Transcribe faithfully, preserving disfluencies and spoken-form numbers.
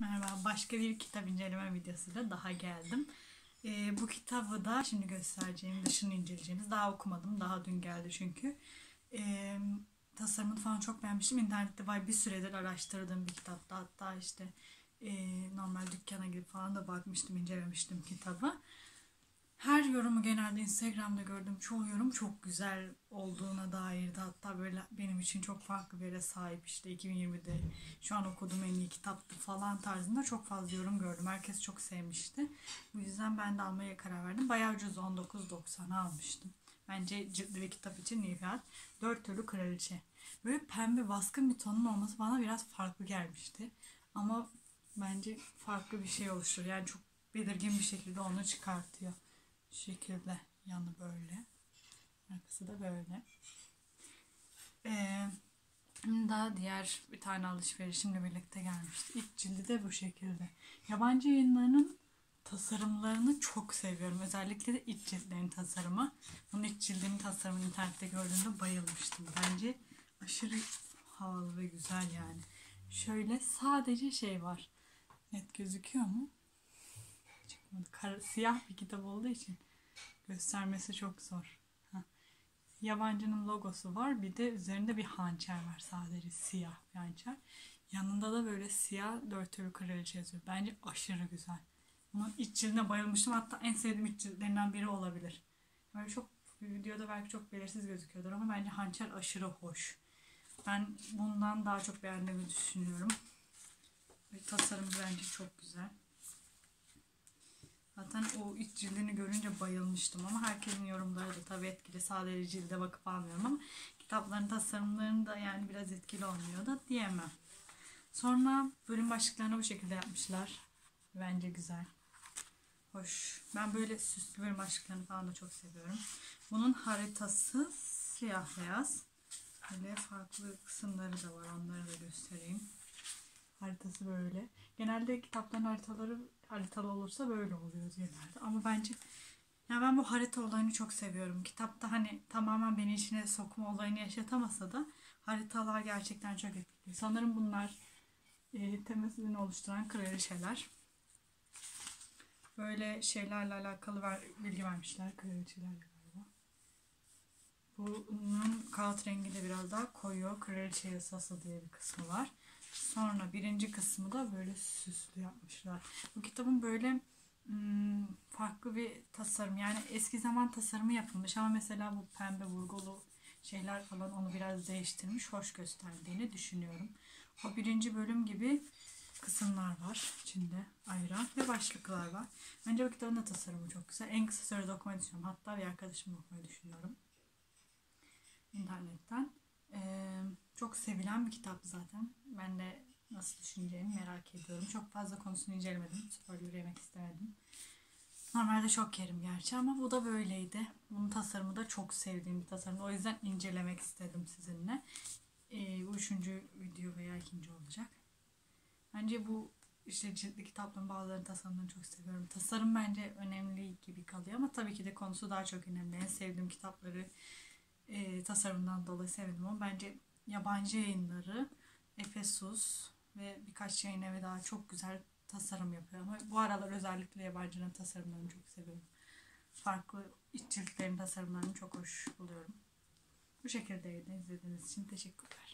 Merhaba, başka bir kitap inceleme videosuyla daha geldim. Ee, bu kitabı da şimdi göstereceğim, dışını inceleyeceğimiz. Daha okumadım, daha dün geldi çünkü. Ee, tasarımını falan çok beğenmiştim. İnternette var bir süredir araştırdığım bir kitaptı. Hatta işte e, normal dükkana girip falan da bakmıştım, incelemiştim kitabı. Her yorumu genelde Instagram'da gördüm. Çoğu yorum çok güzel olduğuna dairdi. Hatta böyle benim için çok farklı bir yere sahip, işte iki bin yirmide şu an okuduğum en iyi kitaptı falan tarzında çok fazla yorum gördüm. Herkes çok sevmişti. Bu yüzden ben de almaya karar verdim. Bayağı ucuz, on dokuz doksan almıştım. Bence ciltli bir kitap için iyi fiyat. Dört Ölü Kraliçe. Böyle pembe baskın bir tonun olması bana biraz farklı gelmişti. Ama bence farklı bir şey oluşur. Yani çok belirgin bir şekilde onu çıkartıyor. Şekilde yanı böyle, arkası da böyle. Ee, daha diğer bir tane alışverişimle birlikte gelmişti. İlk cildi de bu şekilde. Yabancı yayınlarının tasarımlarını çok seviyorum. Özellikle de iç ciltlerin tasarımı. Bunun iç cildinin tasarımını internette gördüğümde bayılmıştım. Bence aşırı havalı ve güzel yani. Şöyle sadece şey var. Net gözüküyor mu? Kara, siyah bir kitap olduğu için göstermesi çok zor. Heh. Yabancının logosu var. Bir de üzerinde bir hançer var. Sadece siyah bir hançer. Yanında da böyle siyah Dört Ölü Kraliçe yazıyor. Bence aşırı güzel. Bunun iç cildine bayılmıştım. Hatta en sevdiğim iç cildlerinden biri olabilir. Böyle çok videoda belki çok belirsiz gözüküyordur ama bence hançer aşırı hoş. Ben bundan daha çok beğendiğimi düşünüyorum. Ve tasarım bence çok güzel. Zaten o iç cildini görünce bayılmıştım ama herkesin yorumları da tabii etkili. Sadece cilde bakıp almıyorum ama kitapların tasarımlarını da yani biraz etkili olmuyor da diyemem. Sonra bölüm başlıklarını bu şekilde yapmışlar. Bence güzel. Hoş. Ben böyle süslü bölüm başlıklarını falan da çok seviyorum. Bunun haritası siyah beyaz. Böyle farklı kısımları da var. Onları da göstereyim. Haritası böyle. Genelde kitapların haritaları haritalı olursa böyle oluyor genelde. Ama bence yani ben bu harita olayını çok seviyorum. Kitapta hani tamamen beni içine sokma olayını yaşatamasa da haritalar gerçekten çok etkili. Sanırım bunlar e, temasını oluşturan kraliçeler. Böyle şeylerle alakalı ver, bilgi vermişler. Kraliçelerle galiba. Bunun kağıt rengi de biraz daha koyu. Kraliçe yasası diye bir kısmı var. Sonra birinci kısmı da böyle süslü yapmışlar. Bu kitabın böyle ım, farklı bir tasarım. Yani eski zaman tasarımı yapılmış ama mesela bu pembe vurgulu şeyler falan onu biraz değiştirmiş. Hoş gösterdiğini düşünüyorum. O birinci bölüm gibi kısımlar var içinde ayrı ve başlıklar var. Bence bu kitabın da tasarımı çok güzel. En kısa sürede okumayı düşünüyorum. Hatta bir arkadaşımla okumayı düşünüyorum. İnternetten. Ee, çok sevilen bir kitap zaten. Ben de nasıl düşüneceğimi merak ediyorum. Çok fazla konusunu incelemedim. Spoiler yemek istemedim. Normalde çok yerim gerçi ama bu da böyleydi. Bunun tasarımı da çok sevdiğim bir tasarım. O yüzden incelemek istedim sizinle. Ee, bu üçüncü video veya ikinci olacak. Bence bu işte ciltli kitapların bazılarının tasarımlarını çok seviyorum. Tasarım bence önemli gibi kalıyor ama tabii ki de konusu daha çok önemli. En sevdiğim kitapları E, tasarımdan dolayı sevdim ama bence yabancı yayınları Efesus ve birkaç yayın evi daha çok güzel tasarım yapıyor ama bu aralar özellikle yabancının tasarımlarını çok seviyorum. Farklı iç ciltlerin tasarımlarını çok hoş buluyorum. Bu şekildeydi. İzlediğiniz için teşekkürler.